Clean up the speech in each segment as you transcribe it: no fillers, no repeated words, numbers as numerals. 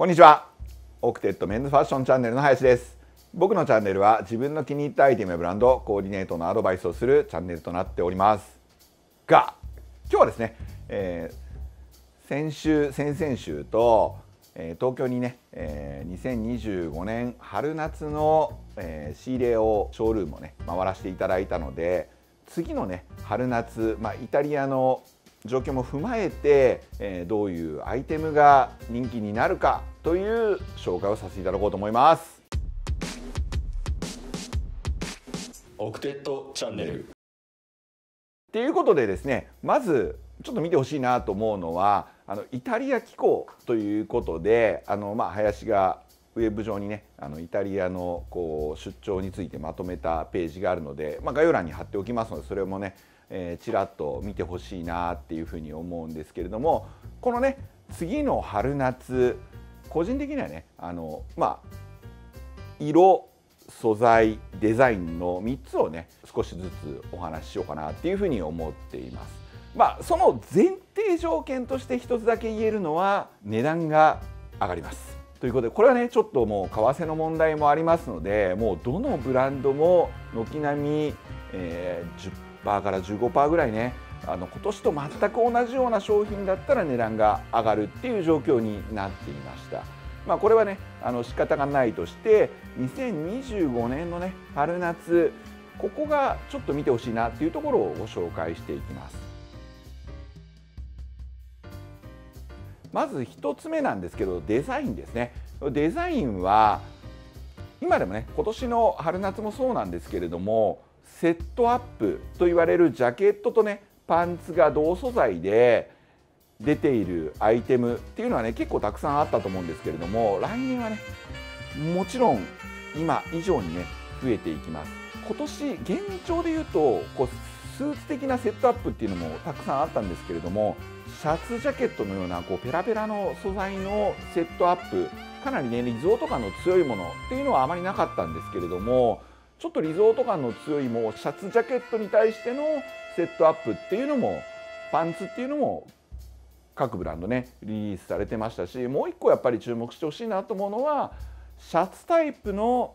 こんにちは。オクテッドメンズファッションチャンネルの林です。僕のチャンネルは自分の気に入ったアイテムやブランド、コーディネートのアドバイスをするチャンネルとなっておりますが、今日はですね、先々週と東京にね、2025年春夏の仕入れをショールームをね回らせていただいたので、次のね春夏、イタリアの状況も踏まえて、どういうアイテムが人気になるかという紹介をさせていただこうと思います。オクテッドチャンネルということでですね、まずちょっと見てほしいなと思うのはイタリア紀行ということで、林がウェブ上にねイタリアのこう出張についてまとめたページがあるので、概要欄に貼っておきますので、それもねちらっと見てほしいなっていうふうに思うんですけれども、このね次の春夏、個人的にはね色、素材、デザインの3つをね少しずつお話ししようかなっていうふうに思っています。その前提条件として1つだけ言えるのは、値段が上がりますということで、これはねちょっともう為替の問題もありますので、もうどのブランドも軒並み、10% から 15% ぐらいね今年と全く同じような商品だったら値段が上がるっていう状況になっていました。これはね仕方がないとして、2025年のね春夏、ここがちょっと見てほしいなっていうところをご紹介していきます。まず1つ目なんですけど、デザインですね。デザインは今でもね、今年の春夏もそうなんですけれども、セットアップと言われるジャケットとねパンツが同素材で出ているアイテムっていうのはね結構たくさんあったと思うんですけれども、来年はねもちろん今以上にね増えていきます。今年現状で言うとこうスーツ的なセットアップっていうのもたくさんあったんですけれども、シャツジャケットのようなこうペラペラの素材のセットアップ、かなりねリゾート感の強いものっていうのはあまりなかったんですけれども、ちょっとリゾート感の強いもうシャツジャケットに対してのセットアップっていうのもパンツっていうのも各ブランドねリリースされてましたし、もう一個やっぱり注目してほしいなと思うのは、シャツタイプの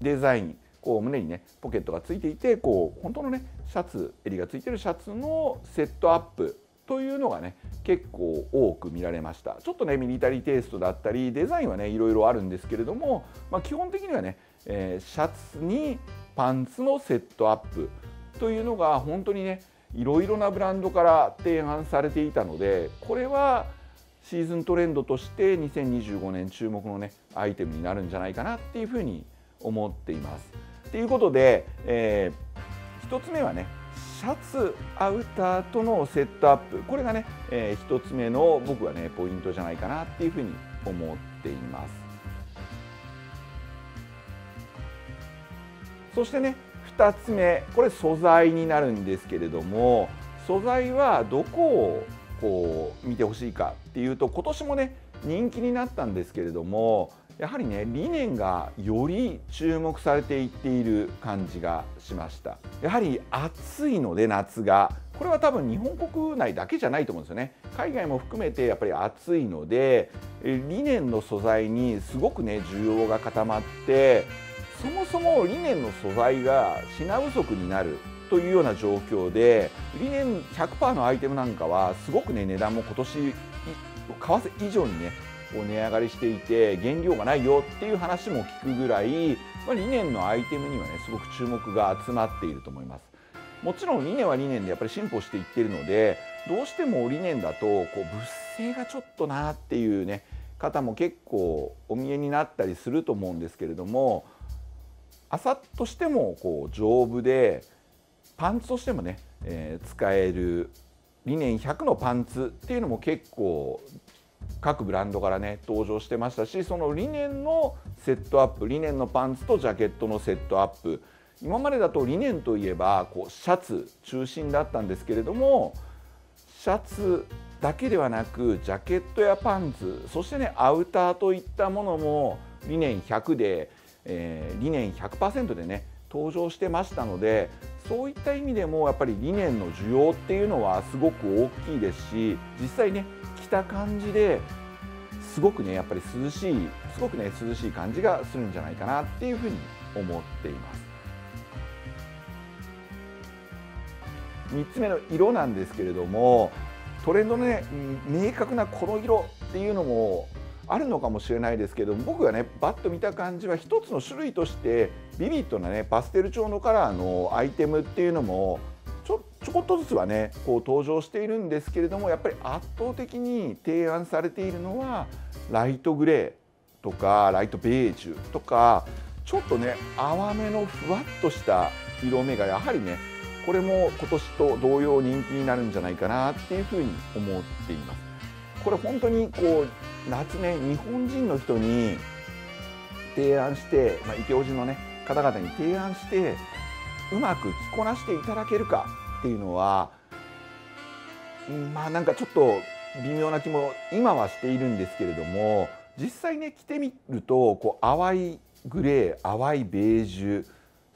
デザイン、こう胸にねポケットがついていて、こう本当のねシャツ、襟がついてるシャツのセットアップというのがね結構多く見られました。ちょっとねミリタリーテイストだったりデザインはねいろいろあるんですけれども、基本的にはねシャツにパンツのセットアップというのが本当にねいろいろなブランドから提案されていたので、これはシーズントレンドとして2025年注目のねアイテムになるんじゃないかなっていうふうに思っています。ということで、1つ目はねシャツ、アウターとのセットアップ、これがね、1つ目の僕はねポイントじゃないかなっていうふうに思っています。そしてね2つ目、これ素材になるんですけれども、素材はどこをこう見てほしいかっていうと、今年もね人気になったんですけれども、やはりねリネンがより注目されていっている感じがしました。やはり暑いので夏が、これは多分日本国内だけじゃないと思うんですよね。海外も含めてやっぱり暑いので、リネンの素材にすごくね需要が固まって、そもそもリネンの素材が品不足になるというような状況で、リネン 100% のアイテムなんかはすごくね値段も今年為替以上にね値上がりしていて、原料がないよっていう話も聞くぐらい、リネンのアイテムにはねすごく注目が集まっていると思います。もちろんリネンはリネンでやっぱり進歩していってるので、どうしてもリネンだとこう物性がちょっとなっていうね方も結構お見えになったりすると思うんですけれども、麻としてもこう丈夫で、パンツとしてもね、使えるリネン100のパンツっていうのも結構各ブランドからね登場してましたし、そのリネンのセットアップ、リネンのパンツとジャケットのセットアップ、今までだとリネンといえばこうシャツ中心だったんですけれども、シャツだけではなくジャケットやパンツ、そしてねアウターといったものもリネン100でリネン 100% でね登場してましたので、そういった意味でもやっぱりリネンの需要っていうのはすごく大きいですし、実際ね着た感じですごくねやっぱり涼しい、すごくね涼しい感じがするんじゃないかなっていうふうに思っています。3つ目の色なんですけれども、トレンドのね明確なこの色っていうのもあるのかもしれないですけども、僕がねバッと見た感じは一つの種類としてビビッドなねパステル調のカラーのアイテムっていうのもちょこっとずつはねこう登場しているんですけれども、やっぱり圧倒的に提案されているのはライトグレーとかライトベージュとか、ちょっとね淡めのふわっとした色目がやはりねこれも今年と同様人気になるんじゃないかなっていうふうに思っています。これ本当にこう夏ね日本人の人に提案して、池叔父のね方々に提案してうまく着こなしていただけるかっていうのは、まあなんかちょっと微妙な気も今はしているんですけれども、実際ね着てみるとこう淡いグレー、淡いベージュ、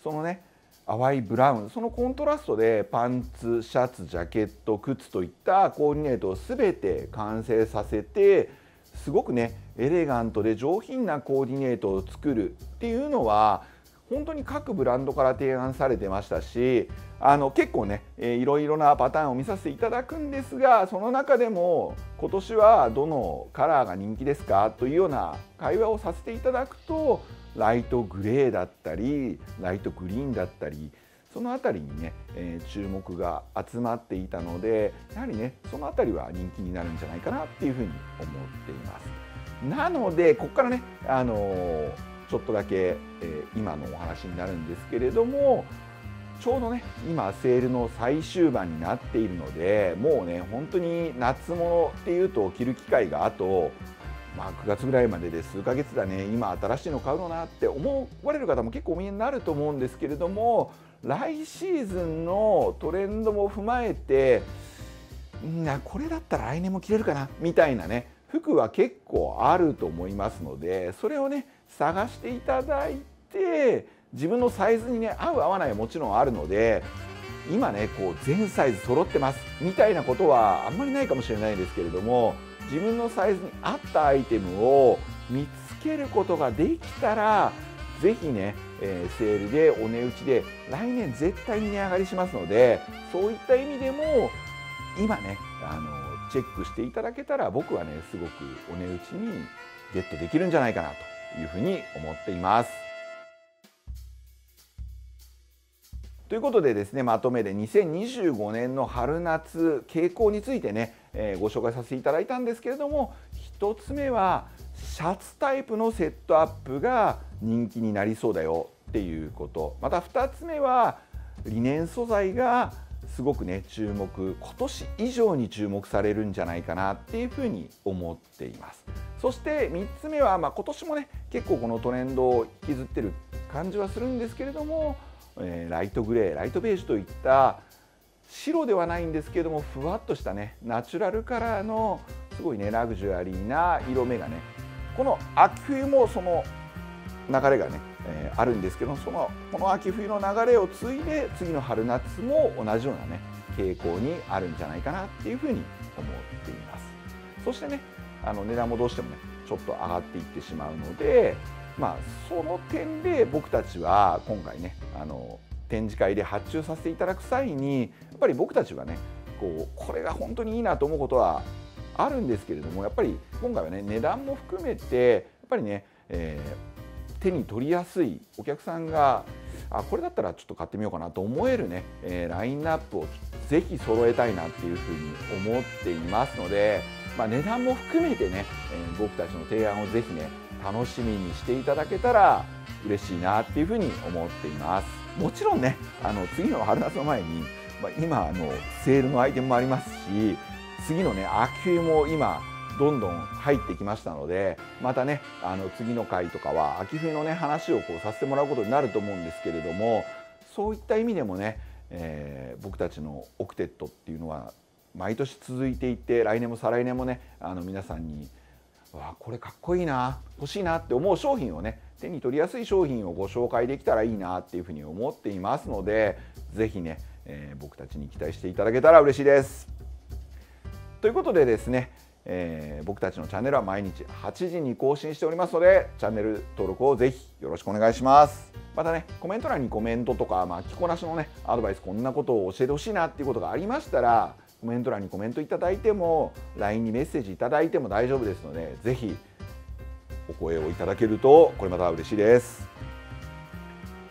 そのね淡いブラウン、そのコントラストでパンツ、シャツ、ジャケット、靴といったコーディネートを全て完成させて、すごくねエレガントで上品なコーディネートを作るっていうのは本当に各ブランドから提案されてましたし、結構ねいろいろなパターンを見させていただくんですが、その中でも今年はどのカラーが人気ですかというような会話をさせていただくと、ライトグレーだったりライトグリーンだったり、その辺りにね、注目が集まっていたので、やはりねその辺りは人気になるんじゃないかなっていうふうに思っています。なのでここからね、ちょっとだけ、今のお話になるんですけれども、ちょうどね今セールの最終盤になっているので、もうね本当に夏物っていうと着る機会があと9月ぐらいまでで数ヶ月だね、今新しいの買うのなって思われる方も結構お見えになると思うんですけれども、来シーズンのトレンドも踏まえてこれだったら来年も着れるかなみたいなね服は結構あると思いますので、それをね探していただいて、自分のサイズにね合う合わないはもちろんあるので、今ねこう全サイズ揃ってますみたいなことはあんまりないかもしれないですけれども、自分のサイズに合ったアイテムを見つけることができたら、ぜひね、セールでお値打ちで来年絶対に値上がりしますので、そういった意味でも今ねチェックしていただけたら、僕はねすごくお値打ちにゲットできるんじゃないかなというふうに思っています。ということでですね、まとめで2025年の春夏傾向についてねご紹介させていただいたんですけれども、1つ目はシャツタイプのセットアップが人気になりそうだよっていうこと、また2つ目はリネン素材がすごくね注目、今年以上に注目されるんじゃないかなっていうふうに思っています。そして3つ目は、今年もね結構このトレンドを引きずってる感じはするんですけれども、ライトグレー、ライトベージュといった白ではないんですけれども、ふわっとしたねナチュラルカラーのすごいねラグジュアリーな色目がね、この秋冬もその流れがね、あるんですけど、この秋冬の流れを継いで次の春夏も同じようなね傾向にあるんじゃないかなっていうふうに思っています。そしてね値段もどうしてもねちょっと上がっていってしまうので、その点で僕たちは今回ね展示会で発注させていただく際に、やっぱり僕たちはねこれが本当にいいなと思うことはあるんですけれども、やっぱり今回はね値段も含めてやっぱりね、手に取りやすい、お客さんがこれだったらちょっと買ってみようかなと思えるね、ラインナップをぜひ揃えたいなっていうふうに思っていますので、値段も含めてね、僕たちの提案をぜひね楽しみにしていただけたら嬉しいなっていうふうに思っています。もちろんね次の春夏の前に、今セールのアイテムもありますし、次のね秋冬も今どんどん入ってきましたので、またね次の回とかは秋冬のね話をさせてもらうことになると思うんですけれども、そういった意味でもね、僕たちのオクテッドっていうのは毎年続いていて、来年も再来年もね皆さんにこれかっこいいな、欲しいなって思う商品をね、手に取りやすい商品をご紹介できたらいいなっていうふうに思っていますので、ぜひね、僕たちに期待していただけたら嬉しいです。ということでですね、僕たちのチャンネルは毎日8時に更新しておりますので、チャンネル登録をぜひよろしくお願いします。またね、コメント欄にコメントとか、着こなしのねアドバイス、こんなことを教えてほしいなっていうことがありましたら、コメント欄にコメントいただいても LINE にメッセージいただいても大丈夫ですので、ぜひお声をいただけるとこれまた嬉しいです。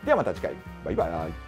ではまた次回、バイバイ。